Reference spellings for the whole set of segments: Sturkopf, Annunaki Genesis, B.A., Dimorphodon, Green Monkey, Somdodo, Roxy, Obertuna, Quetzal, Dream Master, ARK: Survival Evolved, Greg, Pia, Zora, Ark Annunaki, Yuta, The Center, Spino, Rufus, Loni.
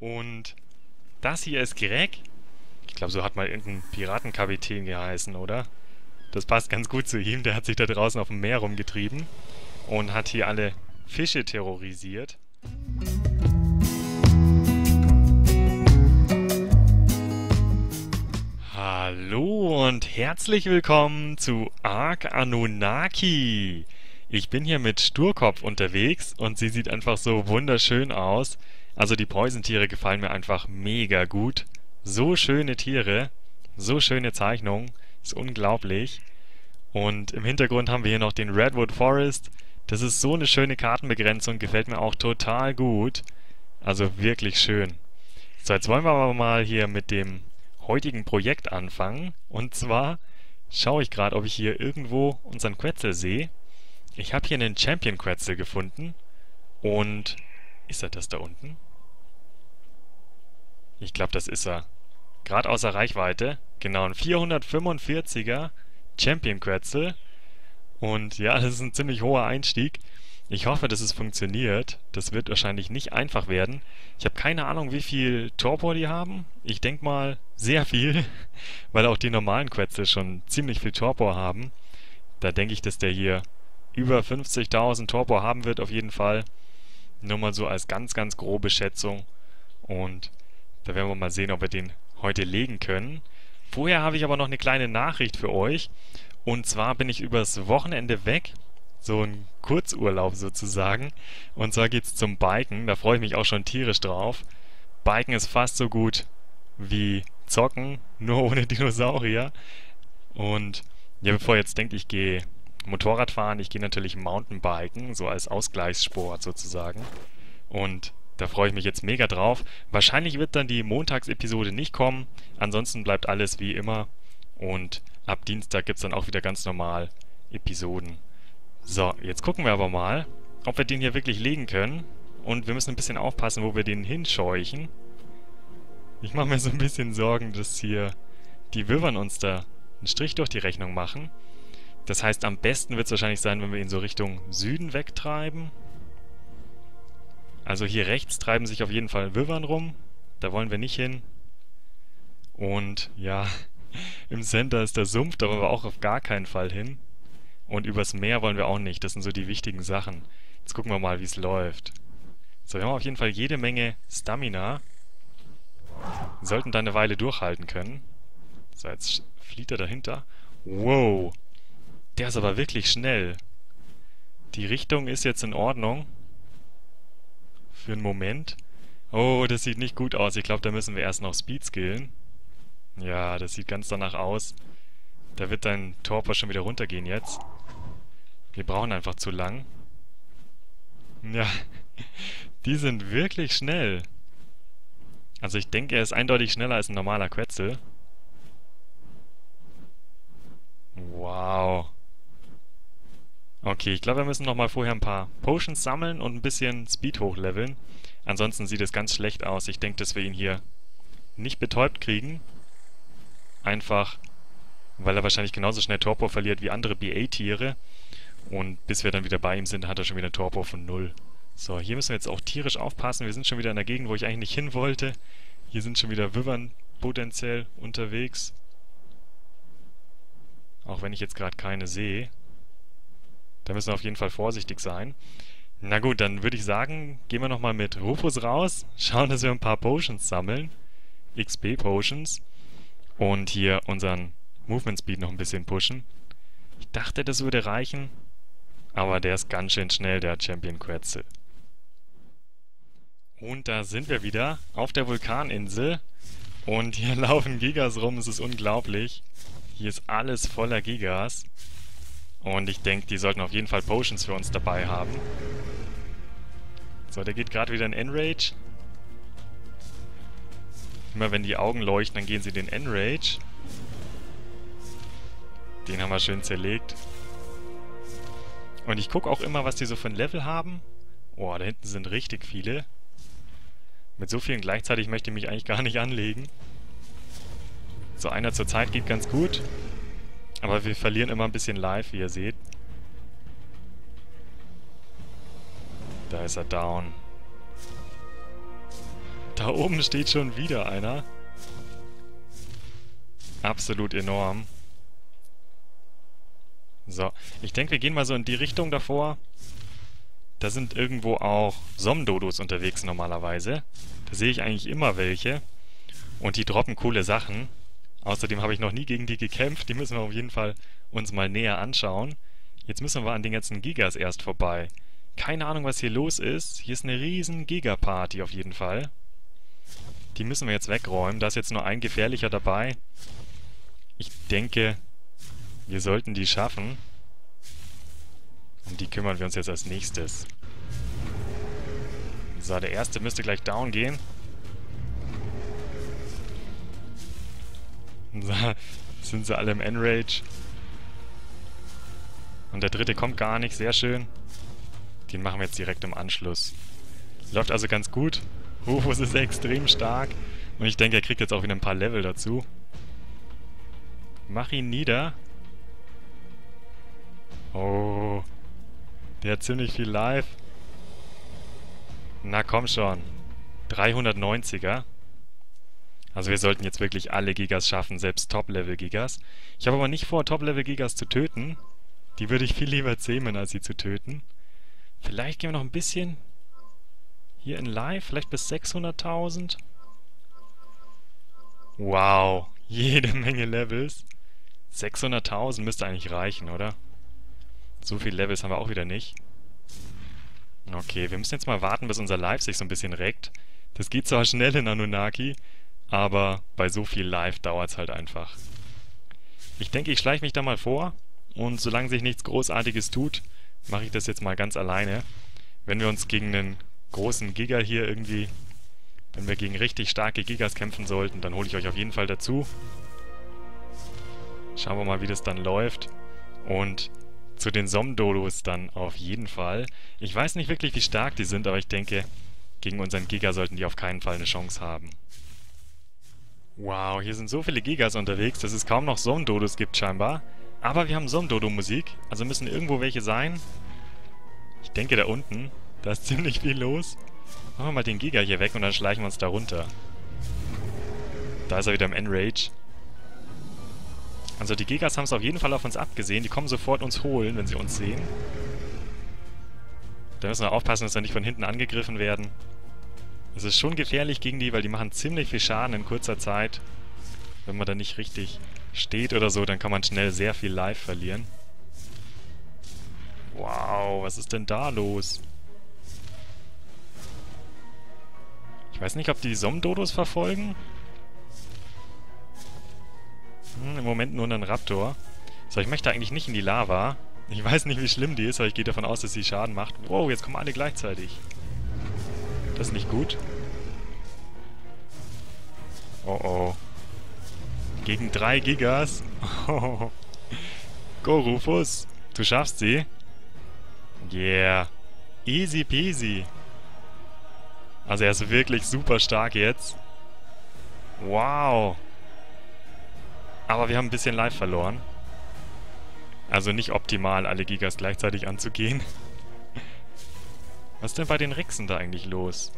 Und das hier ist Greg. Ich glaube, so hat mal irgendein Piratenkapitän geheißen, oder? Das passt ganz gut zu ihm. Der hat sich da draußen auf dem Meer rumgetrieben und hat hier alle Fische terrorisiert. Hallo und herzlich willkommen zu ARK Annunaki. Ich bin hier mit Sturkopf unterwegs und sie sieht einfach so wunderschön aus. Also die Poison-Tiere gefallen mir einfach mega gut. So schöne Tiere, so schöne Zeichnungen, ist unglaublich. Und im Hintergrund haben wir hier noch den Redwood Forest. Das ist so eine schöne Kartenbegrenzung, gefällt mir auch total gut. Also wirklich schön. So, jetzt wollen wir aber mal hier mit dem heutigen Projekt anfangen. Und zwar schaue ich gerade, ob ich hier irgendwo unseren Quetzal sehe. Ich habe hier einen Champion-Quetzal gefunden und ist er das da unten? Ich glaube, das ist er. Gerade außer Reichweite. Genau, ein 445er Champion-Quetzal. Und ja, das ist ein ziemlich hoher Einstieg. Ich hoffe, dass es funktioniert. Das wird wahrscheinlich nicht einfach werden. Ich habe keine Ahnung, wie viel Torpor die haben. Ich denke mal, sehr viel, weil auch die normalen Quetzal schon ziemlich viel Torpor haben. Da denke ich, dass der hier über 50.000 Torpor haben wird auf jeden Fall. Nur mal so als ganz, ganz grobe Schätzung. Und da werden wir mal sehen, ob wir den heute legen können. Vorher habe ich aber noch eine kleine Nachricht für euch. Und zwar bin ich übers Wochenende weg. So ein Kurzurlaub sozusagen. Und zwar geht es zum Biken. Da freue ich mich auch schon tierisch drauf. Biken ist fast so gut wie Zocken, nur ohne Dinosaurier. Und ja, bevor ihr jetzt denkt, ich gehe Motorrad fahren, ich gehe natürlich Mountainbiken, so als Ausgleichssport sozusagen. Und da freue ich mich jetzt mega drauf. Wahrscheinlich wird dann die Montagsepisode nicht kommen, ansonsten bleibt alles wie immer. Und ab Dienstag gibt es dann auch wieder ganz normal Episoden. So, jetzt gucken wir aber mal, ob wir den hier wirklich legen können. Und wir müssen ein bisschen aufpassen, wo wir den hinscheuchen. Ich mache mir so ein bisschen Sorgen, dass hier die Würmern uns da einen Strich durch die Rechnung machen. Das heißt, am besten wird es wahrscheinlich sein, wenn wir ihn so Richtung Süden wegtreiben. Also hier rechts treiben sich auf jeden Fall Würmern rum. Da wollen wir nicht hin. Und ja, im Center ist der Sumpf, da wollen wir auch auf gar keinen Fall hin. Und übers Meer wollen wir auch nicht. Das sind so die wichtigen Sachen. Jetzt gucken wir mal, wie es läuft. So, wir haben auf jeden Fall jede Menge Stamina. Wir sollten da eine Weile durchhalten können. So, jetzt flieht er dahinter. Wow! Der ist aber wirklich schnell. Die Richtung ist jetzt in Ordnung. Für einen Moment. Oh, das sieht nicht gut aus. Ich glaube, da müssen wir erst noch Speed skillen. Ja, das sieht ganz danach aus. Da wird dein Torpor schon wieder runtergehen jetzt. Wir brauchen einfach zu lang. Ja, die sind wirklich schnell. Also ich denke, er ist eindeutig schneller als ein normaler Quetzal. Wow. Okay, ich glaube, wir müssen nochmal vorher ein paar Potions sammeln und ein bisschen Speed hochleveln. Ansonsten sieht es ganz schlecht aus. Ich denke, dass wir ihn hier nicht betäubt kriegen. Einfach, weil er wahrscheinlich genauso schnell Torpor verliert wie andere BA-Tiere. Und bis wir dann wieder bei ihm sind, hat er schon wieder Torpor von 0. So, hier müssen wir jetzt auch tierisch aufpassen. Wir sind schon wieder in der Gegend, wo ich eigentlich nicht hin wollte. Hier sind schon wieder Würmern potenziell unterwegs. Auch wenn ich jetzt gerade keine sehe. Da müssen wir auf jeden Fall vorsichtig sein. Na gut, dann würde ich sagen, gehen wir nochmal mit Rufus raus. Schauen, dass wir ein paar Potions sammeln. XP-Potions. Und hier unseren Movement-Speed noch ein bisschen pushen. Ich dachte, das würde reichen. Aber der ist ganz schön schnell, der Champion-Quetzal. Und da sind wir wieder auf der Vulkaninsel. Und hier laufen Gigas rum, es ist unglaublich. Hier ist alles voller Gigas. Und ich denke, die sollten auf jeden Fall Potions für uns dabei haben. So, der geht gerade wieder in Enrage. Immer wenn die Augen leuchten, dann gehen sie den Enrage. Den haben wir schön zerlegt. Und ich gucke auch immer, was die so für ein Level haben. Oh, da hinten sind richtig viele. Mit so vielen gleichzeitig möchte ich mich eigentlich gar nicht anlegen. So, einer zur Zeit geht ganz gut. Aber wir verlieren immer ein bisschen Life, wie ihr seht. Da ist er down. Da oben steht schon wieder einer. Absolut enorm. So, ich denke, wir gehen mal so in die Richtung davor. Da sind irgendwo auch Somdodos unterwegs normalerweise. Da sehe ich eigentlich immer welche. Und die droppen coole Sachen. Außerdem habe ich noch nie gegen die gekämpft. Die müssen wir auf jeden Fall uns mal näher anschauen. Jetzt müssen wir an den ganzen Gigas erst vorbei. Keine Ahnung, was hier los ist. Hier ist eine riesen Giga-Party auf jeden Fall. Die müssen wir jetzt wegräumen. Da ist jetzt nur ein gefährlicher dabei. Ich denke, wir sollten die schaffen. Um die kümmern wir uns jetzt als nächstes. So, der erste müsste gleich down gehen. So, sind sie alle im Enrage. Und der dritte kommt gar nicht, sehr schön. Den machen wir jetzt direkt im Anschluss. Läuft also ganz gut. Rufus ist extrem stark. Und ich denke, er kriegt jetzt auch wieder ein paar Level dazu. Mach ihn nieder. Oh. Der hat ziemlich viel Life. Na komm schon. 390er. Also wir sollten jetzt wirklich alle Gigas schaffen, selbst Top-Level-Gigas. Ich habe aber nicht vor, Top-Level-Gigas zu töten. Die würde ich viel lieber zähmen, als sie zu töten. Vielleicht gehen wir noch ein bisschen hier in Live, vielleicht bis 600.000. Wow, jede Menge Levels. 600.000 müsste eigentlich reichen, oder? So viele Levels haben wir auch wieder nicht. Okay, wir müssen jetzt mal warten, bis unser Live sich so ein bisschen reckt. Das geht zwar schnell in Annunaki, aber bei so viel Live dauert es halt einfach. Ich denke, ich schleiche mich da mal vor und solange sich nichts Großartiges tut, mache ich das jetzt mal ganz alleine. Wenn wir uns gegen einen großen Giga hier irgendwie, wenn wir gegen richtig starke Gigas kämpfen sollten, dann hole ich euch auf jeden Fall dazu. Schauen wir mal, wie das dann läuft. Und zu den Somdodos dann auf jeden Fall. Ich weiß nicht wirklich, wie stark die sind, aber ich denke, gegen unseren Giga sollten die auf keinen Fall eine Chance haben. Wow, hier sind so viele Gigas unterwegs, dass es kaum noch Somdodos gibt scheinbar. Aber wir haben Somdodo-Musik, also müssen irgendwo welche sein. Ich denke, da unten, da ist ziemlich viel los. Machen wir mal den Giga hier weg und dann schleichen wir uns da runter. Da ist er wieder im Enrage. Also die Gigas haben es auf jeden Fall auf uns abgesehen. Die kommen sofort uns holen, wenn sie uns sehen. Da müssen wir aufpassen, dass wir nicht von hinten angegriffen werden. Es ist schon gefährlich gegen die, weil die machen ziemlich viel Schaden in kurzer Zeit. Wenn man da nicht richtig steht oder so, dann kann man schnell sehr viel Life verlieren. Wow, was ist denn da los? Ich weiß nicht, ob die Somdodos verfolgen? Im Moment nur einen Raptor. So, ich möchte eigentlich nicht in die Lava. Ich weiß nicht, wie schlimm die ist, aber ich gehe davon aus, dass sie Schaden macht. Wow, jetzt kommen alle gleichzeitig. Das ist nicht gut. Oh oh. Gegen 3 Gigas. Oh. Go, Rufus. Du schaffst sie. Yeah. Easy peasy. Also er ist wirklich super stark jetzt. Wow. Aber wir haben ein bisschen Life verloren. Also nicht optimal, alle Gigas gleichzeitig anzugehen. Was ist denn bei den Rixen da eigentlich los?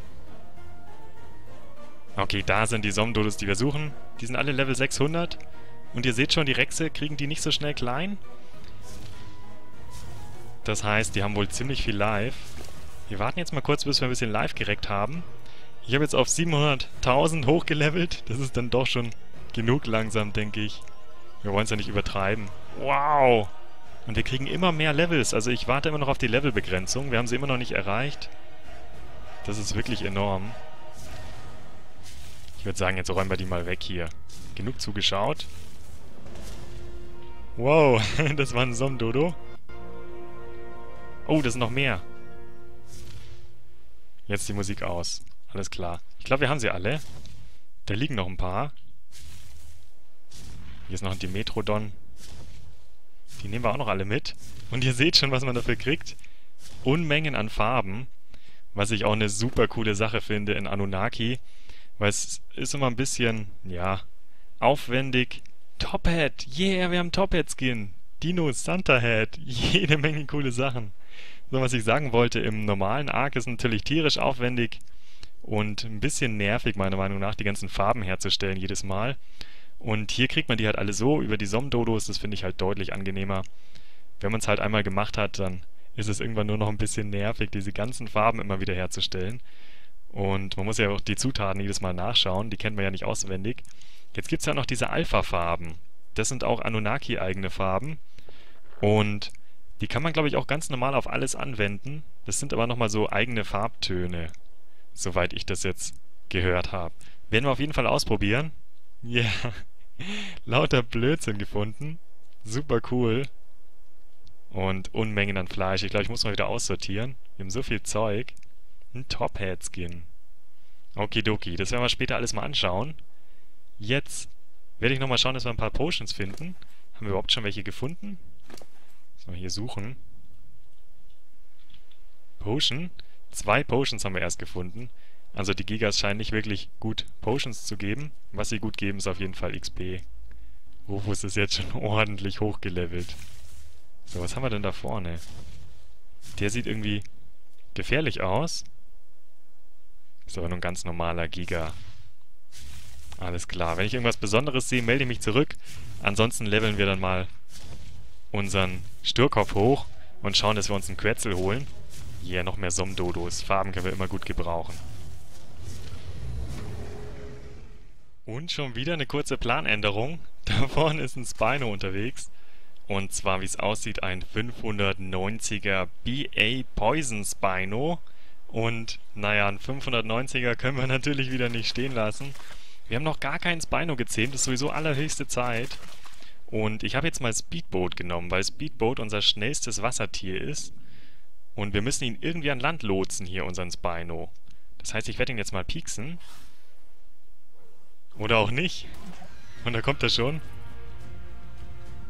Okay, da sind die Somdodos, die wir suchen. Die sind alle Level 600. Und ihr seht schon, die Rexe kriegen die nicht so schnell klein. Das heißt, die haben wohl ziemlich viel Life. Wir warten jetzt mal kurz, bis wir ein bisschen Life gereckt haben. Ich habe jetzt auf 700.000 hochgelevelt. Das ist dann doch schon genug langsam, denke ich. Wir wollen es ja nicht übertreiben. Wow! Und wir kriegen immer mehr Levels. Also ich warte immer noch auf die Levelbegrenzung. Wir haben sie immer noch nicht erreicht. Das ist wirklich enorm. Ich würde sagen, jetzt räumen wir die mal weg hier. Genug zugeschaut. Wow, das war ein Somdodo. Oh, das sind noch mehr. Jetzt die Musik aus. Alles klar. Ich glaube, wir haben sie alle. Da liegen noch ein paar. Hier ist noch ein Dimetrodon. Die nehmen wir auch noch alle mit. Und ihr seht schon, was man dafür kriegt. Unmengen an Farben. Was ich auch eine super coole Sache finde in Annunaki. Weil es ist immer ein bisschen, ja, aufwendig. Top Hat! Yeah, wir haben Top Hat Skin! Dino, Santa Hat! Jede Menge coole Sachen. So, was ich sagen wollte, im normalen Ark ist natürlich tierisch aufwendig und ein bisschen nervig meiner Meinung nach, die ganzen Farben herzustellen jedes Mal. Und hier kriegt man die halt alle so über die Som-Dodos, das finde ich halt deutlich angenehmer. Wenn man es halt einmal gemacht hat, dann ist es irgendwann nur noch ein bisschen nervig, diese ganzen Farben immer wieder herzustellen. Und man muss ja auch die Zutaten jedes Mal nachschauen, die kennt man ja nicht auswendig. Jetzt gibt es ja noch diese Alpha-Farben. Das sind auch Anunnaki-eigene Farben. Und die kann man, glaube ich, auch ganz normal auf alles anwenden. Das sind aber nochmal so eigene Farbtöne, soweit ich das jetzt gehört habe. Werden wir auf jeden Fall ausprobieren. Ja, yeah. Lauter Blödsinn gefunden. Super cool. Und Unmengen an Fleisch. Ich glaube, ich muss mal wieder aussortieren. Wir haben so viel Zeug. Ein Top-Hat-Skin. Okidoki, das werden wir später alles mal anschauen. Jetzt werde ich nochmal schauen, dass wir ein paar Potions finden. Haben wir überhaupt schon welche gefunden? Mal hier suchen. Potion. 2 Potions haben wir erst gefunden. Also die Gigas scheinen nicht wirklich gut Potions zu geben. Was sie gut geben, ist auf jeden Fall XP. Rufus ist jetzt schon ordentlich hochgelevelt. So, was haben wir denn da vorne? Der sieht irgendwie gefährlich aus. Ist aber nur ein ganz normaler Giga. Alles klar. Wenn ich irgendwas Besonderes sehe, melde ich mich zurück. Ansonsten leveln wir dann mal unseren Sturkopf hoch und schauen, dass wir uns einen Quetzal holen. Ja, yeah, noch mehr Som-Dodos. Farben können wir immer gut gebrauchen. Und schon wieder eine kurze Planänderung. Da vorne ist ein Spino unterwegs. Und zwar, wie es aussieht, ein 590er BA Poison Spino. Und naja, ein 590er können wir natürlich wieder nicht stehen lassen. Wir haben noch gar keinen Spino gezähmt. Das ist sowieso allerhöchste Zeit. Und ich habe jetzt mal Speedboat genommen, weil Speedboat unser schnellstes Wassertier ist. Und wir müssen ihn irgendwie an Land lotsen hier, unseren Spino. Das heißt, ich werde ihn jetzt mal pieksen. Oder auch nicht. Und da kommt er schon.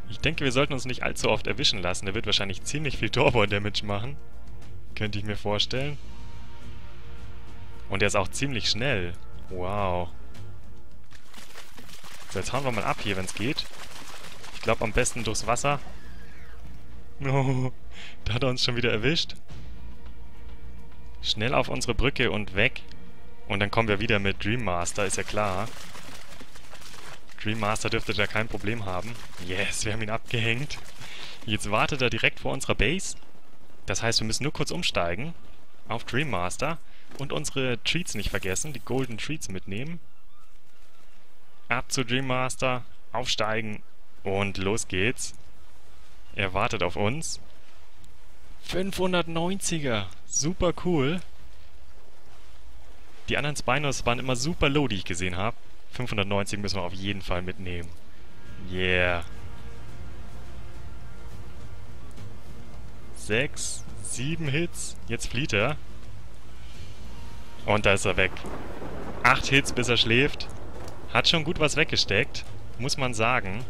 Ich denke, wir sollten uns nicht allzu oft erwischen lassen. Der wird wahrscheinlich ziemlich viel Torball-Damage machen. Könnte ich mir vorstellen. Und er ist auch ziemlich schnell. Wow. So, jetzt hauen wir mal ab hier, wenn es geht. Ich glaube, am besten durchs Wasser. Oh, da hat er uns schon wieder erwischt. Schnell auf unsere Brücke und weg. Und dann kommen wir wieder mit Dream Master, ist ja klar. Dream Master dürfte da kein Problem haben. Yes, wir haben ihn abgehängt. Jetzt wartet er direkt vor unserer Base. Das heißt, wir müssen nur kurz umsteigen auf Dream Master. Und unsere Treats nicht vergessen, die Golden Treats mitnehmen. Ab zu Dream Master, aufsteigen. Und los geht's. Er wartet auf uns. 590er. Super cool. Die anderen Spinos waren immer super low, die ich gesehen habe. 590 müssen wir auf jeden Fall mitnehmen. Yeah. 6, 7 Hits. Jetzt flieht er. Und da ist er weg. 8 Hits, bis er schläft. Hat schon gut was weggesteckt. Muss man sagen.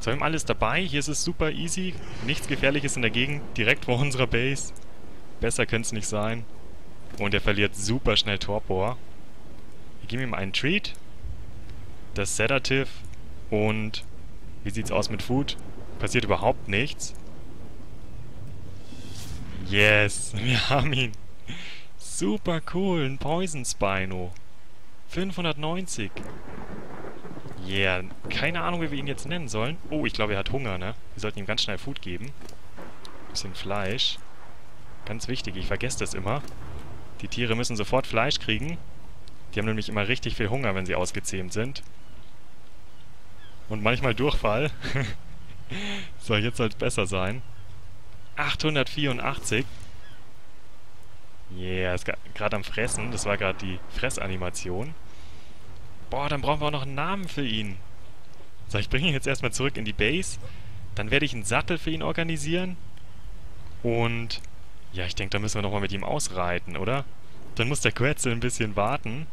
So, wir haben alles dabei. Hier ist es super easy. Nichts Gefährliches in der Gegend. Direkt vor unserer Base. Besser könnte es nicht sein. Und er verliert super schnell Torpor. Wir geben ihm einen Treat. Das Sedative. Und wie sieht's aus mit Food? Passiert überhaupt nichts. Yes, wir haben ihn. Super cool. Ein Poison Spino. 590. Yeah, keine Ahnung, wie wir ihn jetzt nennen sollen. Oh, ich glaube, er hat Hunger, ne? Wir sollten ihm ganz schnell Food geben. Ein bisschen Fleisch. Ganz wichtig, ich vergesse das immer. Die Tiere müssen sofort Fleisch kriegen. Die haben nämlich immer richtig viel Hunger, wenn sie ausgezähmt sind. Und manchmal Durchfall. So, jetzt soll es besser sein. 884. Yeah, ist gerade am Fressen. Das war gerade die Fressanimation. Boah, dann brauchen wir auch noch einen Namen für ihn. So, ich bringe ihn jetzt erstmal zurück in die Base. Dann werde ich einen Sattel für ihn organisieren. Und ja, ich denke, da müssen wir nochmal mit ihm ausreiten, oder? Dann muss der Quetzal ein bisschen warten.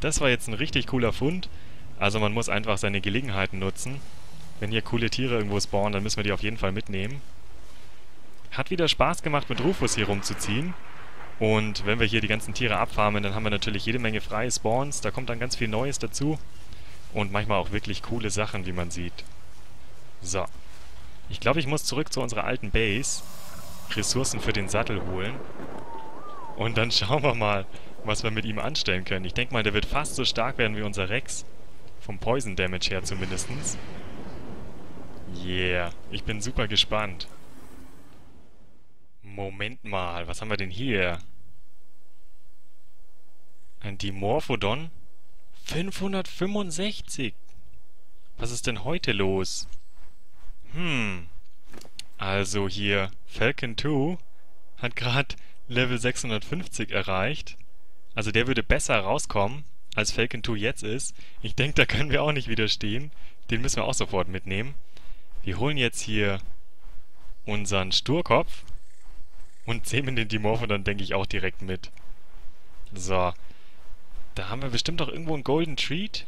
Das war jetzt ein richtig cooler Fund. Also man muss einfach seine Gelegenheiten nutzen. Wenn hier coole Tiere irgendwo spawnen, dann müssen wir die auf jeden Fall mitnehmen. Hat wieder Spaß gemacht, mit Rufus hier rumzuziehen. Und wenn wir hier die ganzen Tiere abfarmen, dann haben wir natürlich jede Menge freie Spawns. Da kommt dann ganz viel Neues dazu. Und manchmal auch wirklich coole Sachen, wie man sieht. So. Ich glaube, ich muss zurück zu unserer alten Base. Ressourcen für den Sattel holen. Und dann schauen wir mal, was wir mit ihm anstellen können. Ich denke mal, der wird fast so stark werden wie unser Rex. Vom Poison Damage her zumindest. Yeah, ich bin super gespannt. Moment mal, was haben wir denn hier? Ein Dimorphodon? 565! Was ist denn heute los? Also hier, Falcon 2 hat gerade Level 650 erreicht. Also der würde besser rauskommen, als Falcon 2 jetzt ist. Ich denke, da können wir auch nicht widerstehen. Den müssen wir auch sofort mitnehmen. Wir holen jetzt hier unseren Sturkopf und zähmen den Dimorphodon, denke ich, auch direkt mit. So. Da haben wir bestimmt auch irgendwo einen Golden Treat.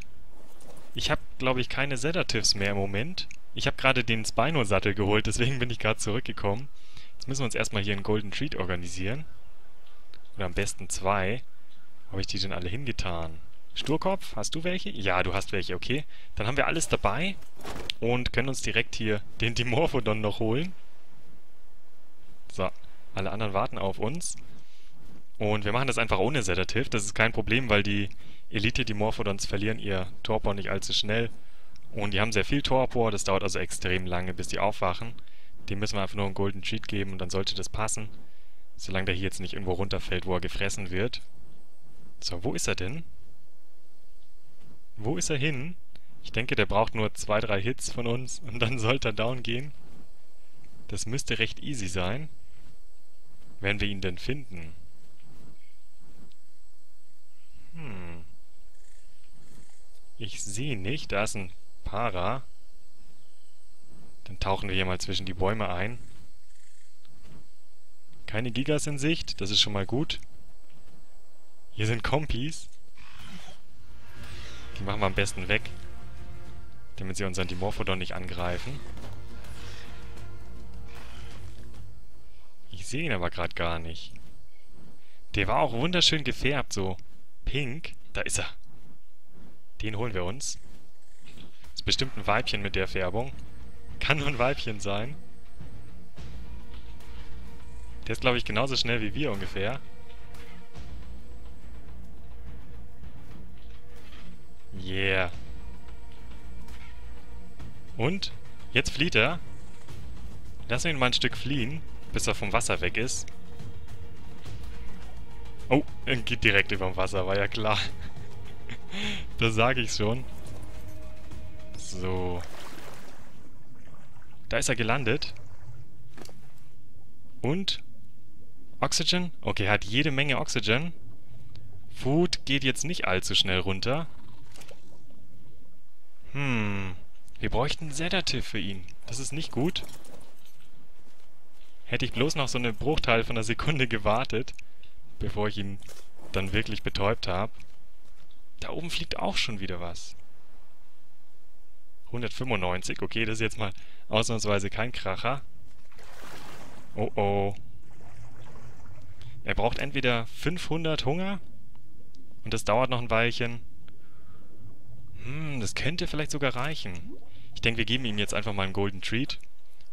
Ich habe, glaube ich, keine Sedatives mehr im Moment. Ich habe gerade den Spino-Sattel geholt, deswegen bin ich gerade zurückgekommen. Jetzt müssen wir uns erstmal hier einen Golden Treat organisieren. Oder am besten zwei. Wo habe ich die denn alle hingetan? Sturkopf, hast du welche? Ja, du hast welche, okay. Dann haben wir alles dabei und können uns direkt hier den Dimorphodon noch holen. So, alle anderen warten auf uns. Und wir machen das einfach ohne Sedative. Das ist kein Problem, weil die Elite-Dimorphodons verlieren ihr Torpor nicht allzu schnell. Und die haben sehr viel Torpor. Das dauert also extrem lange, bis die aufwachen. Dem müssen wir einfach nur einen Golden Treat geben und dann sollte das passen. Solange der hier jetzt nicht irgendwo runterfällt, wo er gefressen wird. So, wo ist er denn? Wo ist er hin? Ich denke, der braucht nur 2-3 Hits von uns und dann sollte er down gehen. Das müsste recht easy sein. Wenn wir ihn denn finden. Ich sehe nicht. Da ist ein Para. Dann tauchen wir hier mal zwischen die Bäume ein. Keine Gigas in Sicht. Das ist schon mal gut. Hier sind Kompis. Die machen wir am besten weg. Damit sie unseren Dimorphodon nicht angreifen. Ich sehe ihn aber gerade gar nicht. Der war auch wunderschön gefärbt. So pink. Da ist er. Den holen wir uns. Ist bestimmt ein Weibchen mit der Färbung. Kann nur ein Weibchen sein. Der ist, glaube ich, genauso schnell wie wir ungefähr. Yeah. Und? Jetzt flieht er. Lassen wir ihn mal ein Stück fliehen, bis er vom Wasser weg ist. Oh, er geht direkt überm Wasser, war ja klar. Da sage ich schon. So. Da ist er gelandet. Und? Oxygen? Okay, er hat jede Menge Oxygen. Food geht jetzt nicht allzu schnell runter. Wir bräuchten Sedative für ihn. Das ist nicht gut. Hätte ich bloß noch so einen Bruchteil von einer Sekunde gewartet, bevor ich ihn dann wirklich betäubt habe. Da oben fliegt auch schon wieder was. 195, okay, das ist jetzt mal ausnahmsweise kein Kracher. Oh oh. Er braucht entweder 500 Hunger und das dauert noch ein Weilchen. Das könnte vielleicht sogar reichen. Ich denke, wir geben ihm jetzt einfach mal einen Golden Treat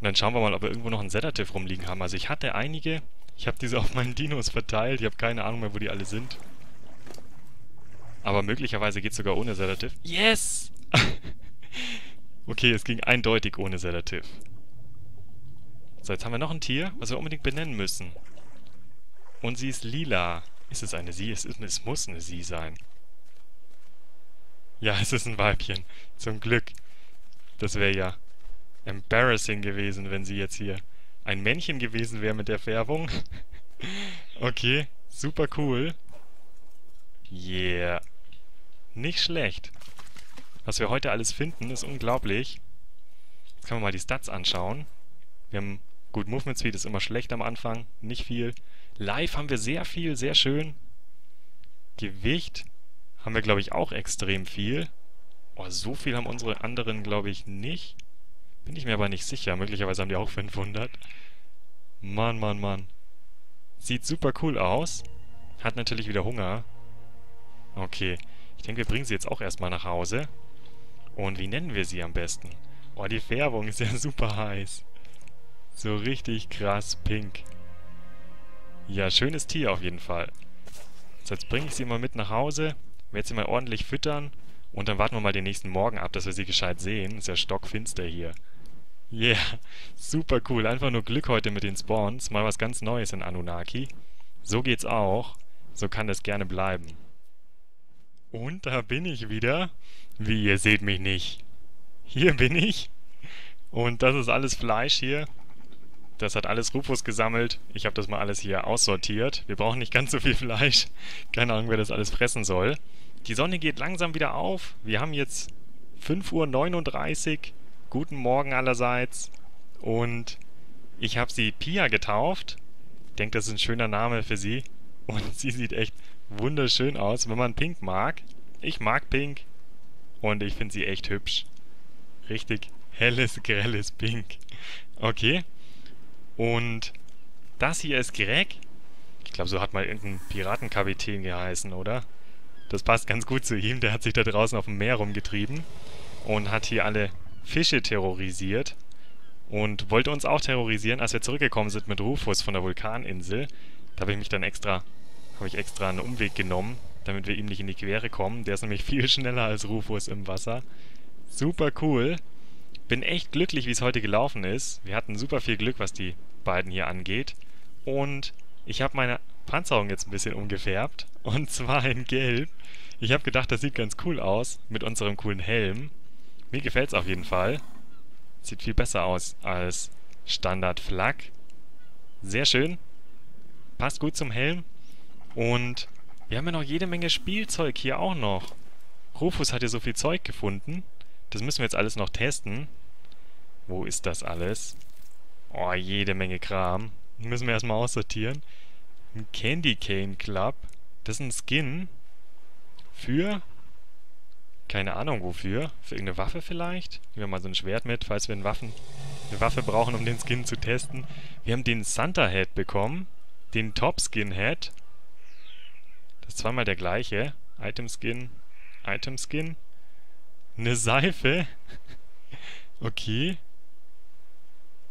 und dann schauen wir mal, ob wir irgendwo noch einen Sedative rumliegen haben. Also ich hatte einige, ich habe diese auf meinen Dinos verteilt, ich habe keine Ahnung mehr, wo die alle sind. Aber möglicherweise geht es sogar ohne Sedative. Yes! Okay, es ging eindeutig ohne Sedative. So, jetzt haben wir noch ein Tier, was wir unbedingt benennen müssen. Und sie ist lila. Ist es eine Sie? Es muss eine Sie sein. Ja, es ist ein Weibchen. Zum Glück. Das wäre ja embarrassing gewesen, wenn sie jetzt hier ein Männchen gewesen wäre mit der Färbung. Okay, super cool. Yeah. Nicht schlecht. Was wir heute alles finden, ist unglaublich. Jetzt können wir mal die Stats anschauen. Wir haben gut, Movement Speed ist immer schlecht am Anfang. Nicht viel. Life haben wir sehr viel, sehr schön. Gewicht haben wir, glaube ich, auch extrem viel. Oh, so viel haben unsere anderen, glaube ich, nicht. Bin ich mir aber nicht sicher. Möglicherweise haben die auch 500. Mann, Mann, Mann. Sieht super cool aus. Hat natürlich wieder Hunger. Okay, ich denke, wir bringen sie jetzt auch erstmal nach Hause. Und wie nennen wir sie am besten? Oh, die Färbung ist ja super heiß. So richtig krass pink. Ja, schönes Tier auf jeden Fall. So, jetzt bringe ich sie mal mit nach Hause, werde sie mal ordentlich füttern und dann warten wir mal den nächsten Morgen ab, dass wir sie gescheit sehen. Ist ja stockfinster hier. Yeah, super cool. Einfach nur Glück heute mit den Spawns. Mal was ganz Neues in Annunaki. So geht's auch. So kann das gerne bleiben. Und da bin ich wieder. Wie, ihr seht mich nicht. Hier bin ich. Und das ist alles Fleisch hier. Das hat alles Rufus gesammelt. Ich habe das mal alles hier aussortiert. Wir brauchen nicht ganz so viel Fleisch. Keine Ahnung, wer das alles fressen soll. Die Sonne geht langsam wieder auf. Wir haben jetzt 5:39 Uhr. Guten Morgen allerseits. Und ich habe sie Pia getauft. Ich denke, das ist ein schöner Name für sie. Und sie sieht echt wunderschön aus, wenn man Pink mag. Ich mag Pink. Und ich finde sie echt hübsch. Richtig helles, grelles Pink. Okay. Und das hier ist Greg. Ich glaube, so hat mal irgendein Piratenkapitän geheißen, oder? Das passt ganz gut zu ihm. Der hat sich da draußen auf dem Meer rumgetrieben und hat hier alle Fische terrorisiert. Und wollte uns auch terrorisieren, als wir zurückgekommen sind mit Rufus von der Vulkaninsel. Da habe ich mich dann extra einen Umweg genommen, damit wir ihm nicht in die Quere kommen. Der ist nämlich viel schneller als Rufus im Wasser. Super cool. Bin echt glücklich, wie es heute gelaufen ist. Wir hatten super viel Glück, was die beiden hier angeht. Und ich habe meine Panzerung jetzt ein bisschen umgefärbt. Und zwar in Gelb. Ich habe gedacht, das sieht ganz cool aus mit unserem coolen Helm. Mir gefällt es auf jeden Fall. Sieht viel besser aus als Standard-Flak. Sehr schön. Passt gut zum Helm. Und wir haben ja noch jede Menge Spielzeug hier auch noch. Rufus hat ja so viel Zeug gefunden. Das müssen wir jetzt alles noch testen. Wo ist das alles? Oh, jede Menge Kram. Müssen wir erstmal aussortieren. Ein Candy Cane Club. Das ist ein Skin. Für... keine Ahnung wofür. Für irgendeine Waffe vielleicht? Nehmen wir mal so ein Schwert mit, falls wir eine Waffe brauchen, um den Skin zu testen. Wir haben den Santa Head bekommen. Den Top Skin Head. Das ist zweimal der gleiche. Item Skin. Item Skin. Eine Seife. Okay.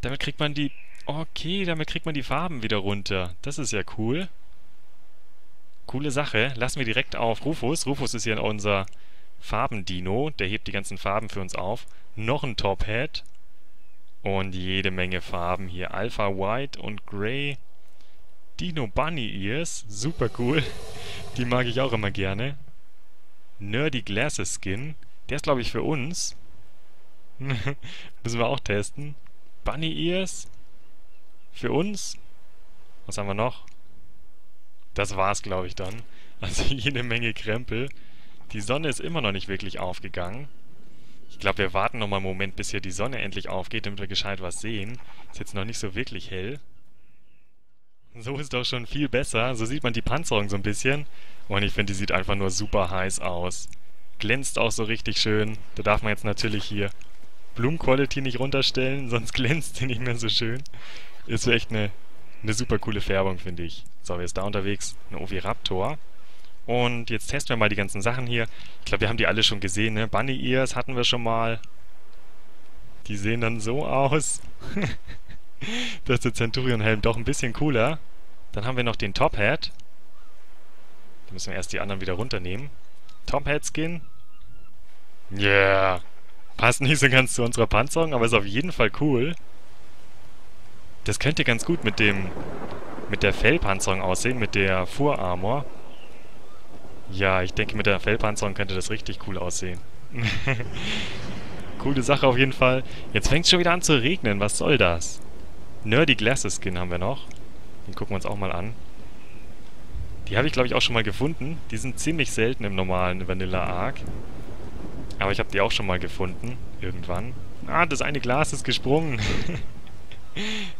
Damit kriegt man die... okay, damit kriegt man die Farben wieder runter. Das ist ja cool. Coole Sache. Lassen wir direkt auf Rufus. Rufus ist hier unser Farbendino. Der hebt die ganzen Farben für uns auf. Noch ein Top Hat. Und jede Menge Farben hier. Alpha, White und Grey. Dino Bunny Ears. Super cool. Die mag ich auch immer gerne. Nerdy Glasses Skin. Der ist, glaube ich, für uns. Müssen wir auch testen. Bunny Ears. Für uns. Was haben wir noch? Das war's, glaube ich, dann. Also jede Menge Krempel. Die Sonne ist immer noch nicht wirklich aufgegangen. Ich glaube, wir warten noch mal einen Moment, bis hier die Sonne endlich aufgeht, damit wir gescheit was sehen. Ist jetzt noch nicht so wirklich hell. So ist doch schon viel besser. So sieht man die Panzerung so ein bisschen. Und ich finde, die sieht einfach nur super heiß aus. Glänzt auch so richtig schön. Da darf man jetzt natürlich hier Blumenquality nicht runterstellen, sonst glänzt sie nicht mehr so schön. Ist echt eine super coole Färbung, finde ich. So, wir sind da unterwegs. Ein Oviraptor. Und jetzt testen wir mal die ganzen Sachen hier. Ich glaube, wir haben die alle schon gesehen, ne? Bunny Ears hatten wir schon mal. Die sehen dann so aus. Das ist der Centurion-Helm doch ein bisschen cooler. Dann haben wir noch den Top Hat. Da müssen wir erst die anderen wieder runternehmen. Top Hat Skin. Yeah. Passt nicht so ganz zu unserer Panzerung, aber ist auf jeden Fall cool. Das könnte ganz gut mit der Fellpanzerung aussehen, mit der Fur-Armor. Ja, ich denke, mit der Fellpanzerung könnte das richtig cool aussehen. Coole Sache auf jeden Fall. Jetzt fängt es schon wieder an zu regnen. Was soll das? Nerdy Glasses Skin haben wir noch. Den gucken wir uns auch mal an. Die habe ich, glaube ich, auch schon mal gefunden. Die sind ziemlich selten im normalen Vanilla Ark. Aber ich habe die auch schon mal gefunden. Irgendwann. Ah, das eine Glas ist gesprungen.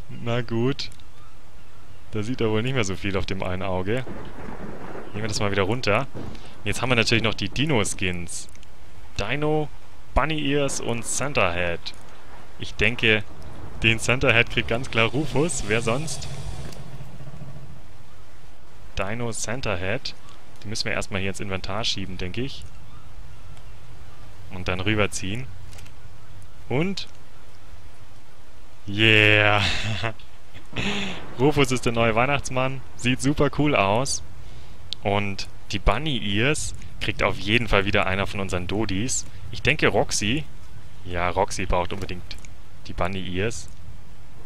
Na gut. Da sieht er wohl nicht mehr so viel auf dem einen Auge. Nehmen wir das mal wieder runter. Jetzt haben wir natürlich noch die Dino-Skins. Dino, Bunny Ears und Santa Head. Ich denke, den Santa Head kriegt ganz klar Rufus. Wer sonst? Dino Santa Head. Die müssen wir erstmal hier ins Inventar schieben, denke ich. Und dann rüberziehen. Und... yeah! Rufus ist der neue Weihnachtsmann, sieht super cool aus. Und die Bunny Ears kriegt auf jeden Fall wieder einer von unseren Dodis. Ich denke Roxy. Ja, Roxy braucht unbedingt die Bunny Ears.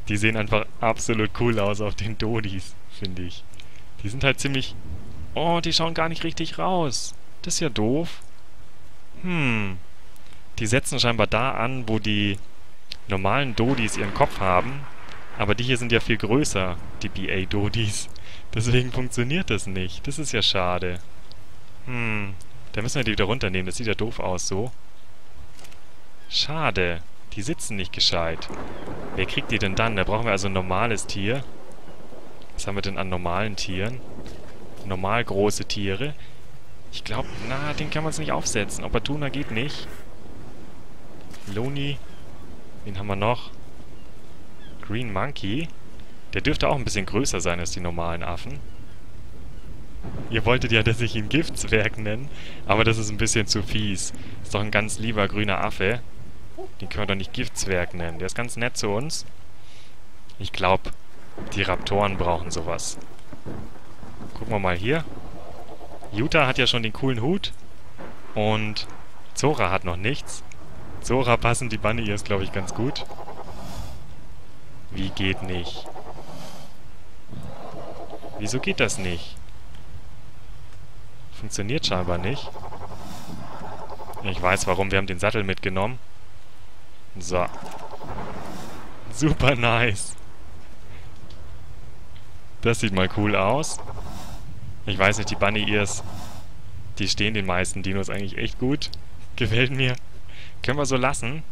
Die sehen einfach absolut cool aus auf den Dodis, finde ich. Die sind halt ziemlich... Oh, die schauen gar nicht richtig raus. Das ist ja doof. Die setzen scheinbar da an, wo die normalen Dodis ihren Kopf haben. Aber die hier sind ja viel größer, die BA-Dodis. Deswegen funktioniert das nicht. Das ist ja schade. Da müssen wir die wieder runternehmen. Das sieht ja doof aus so. Schade. Die sitzen nicht gescheit. Wer kriegt die denn dann? Da brauchen wir also ein normales Tier. Was haben wir denn an normalen Tieren? Normal große Tiere. Ich glaube, na, den kann man es nicht aufsetzen. Obertuna geht nicht. Loni. Wen haben wir noch? Green Monkey. Der dürfte auch ein bisschen größer sein als die normalen Affen. Ihr wolltet ja, dass ich ihn Giftzwerg nenne, aber das ist ein bisschen zu fies. Ist doch ein ganz lieber grüner Affe. Den können wir doch nicht Giftzwerg nennen. Der ist ganz nett zu uns. Ich glaube, die Raptoren brauchen sowas. Gucken wir mal hier. Yuta hat ja schon den coolen Hut. Und Zora hat noch nichts. Zora passen die Bunny Ears, glaube ich, ganz gut. Wie geht nicht? Wieso geht das nicht? Funktioniert scheinbar nicht. Ich weiß warum, wir haben den Sattel mitgenommen. So. Super nice. Das sieht mal cool aus. Ich weiß nicht, die Bunny Ears, die stehen den meisten Dinos eigentlich echt gut. Gefällt mir. Können wir so lassen.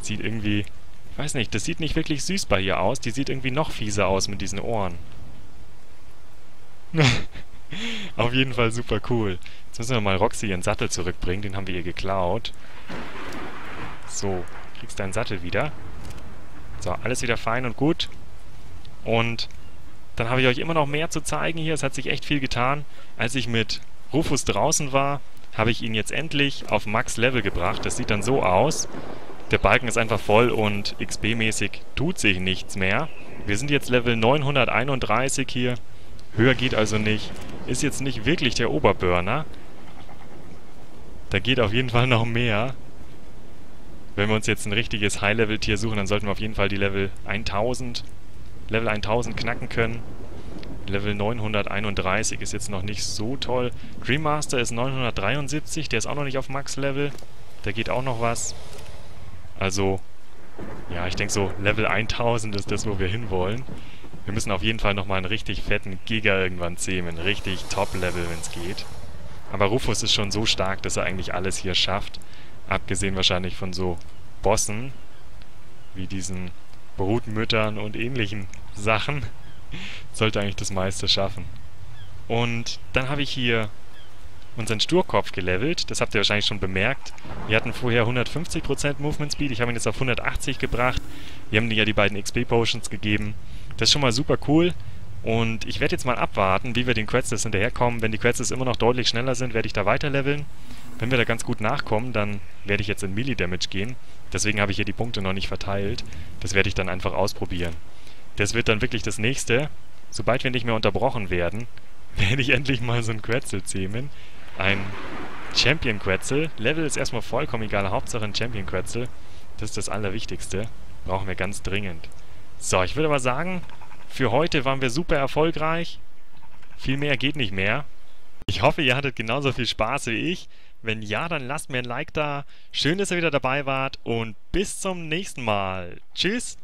Sieht irgendwie... Ich weiß nicht, das sieht nicht wirklich süß bei ihr aus. Die sieht irgendwie noch fieser aus mit diesen Ohren. Auf jeden Fall super cool. Jetzt müssen wir mal Roxy ihren Sattel zurückbringen. Den haben wir ihr geklaut. So, kriegst deinen Sattel wieder. So, alles wieder fein und gut. Und dann habe ich euch immer noch mehr zu zeigen hier. Es hat sich echt viel getan. Als ich mit Rufus draußen war, habe ich ihn jetzt endlich auf Max-Level gebracht. Das sieht dann so aus. Der Balken ist einfach voll und XP-mäßig tut sich nichts mehr. Wir sind jetzt Level 931 hier. Höher geht also nicht. Ist jetzt nicht wirklich der Oberburner. Da geht auf jeden Fall noch mehr. Wenn wir uns jetzt ein richtiges High-Level-Tier suchen, dann sollten wir auf jeden Fall die Level 1000 knacken können. Level 931 ist jetzt noch nicht so toll. Dream Master ist 973, der ist auch noch nicht auf Max-Level. Da geht auch noch was. Also, ja, ich denke so, Level 1000 ist das, wo wir hinwollen. Wir müssen auf jeden Fall nochmal einen richtig fetten Giga irgendwann zähmen. Richtig Top-Level, wenn es geht. Aber Rufus ist schon so stark, dass er eigentlich alles hier schafft. Abgesehen wahrscheinlich von so Bossen, wie diesen Brutmüttern und ähnlichen Sachen, sollte eigentlich das meiste schaffen. Und dann habe ich hier unseren Sturkopf gelevelt. Das habt ihr wahrscheinlich schon bemerkt. Wir hatten vorher 150% Movement Speed. Ich habe ihn jetzt auf 180 gebracht. Wir haben ihm ja die beiden XP Potions gegeben. Das ist schon mal super cool. Und ich werde jetzt mal abwarten, wie wir den Quetzals hinterherkommen. Wenn die Quetzals immer noch deutlich schneller sind, werde ich da weiter leveln. Wenn wir da ganz gut nachkommen, dann werde ich jetzt in Melee-Damage gehen. Deswegen habe ich hier die Punkte noch nicht verteilt. Das werde ich dann einfach ausprobieren. Das wird dann wirklich das Nächste. Sobald wir nicht mehr unterbrochen werden, werde ich endlich mal so einen Quetzal zähmen. Ein Champion-Quetzal. Level ist erstmal vollkommen egal. Hauptsache ein Champion-Quetzal. Das ist das Allerwichtigste. Brauchen wir ganz dringend. So, ich würde aber sagen, für heute waren wir super erfolgreich. Viel mehr geht nicht mehr. Ich hoffe, ihr hattet genauso viel Spaß wie ich. Wenn ja, dann lasst mir ein Like da. Schön, dass ihr wieder dabei wart und bis zum nächsten Mal. Tschüss!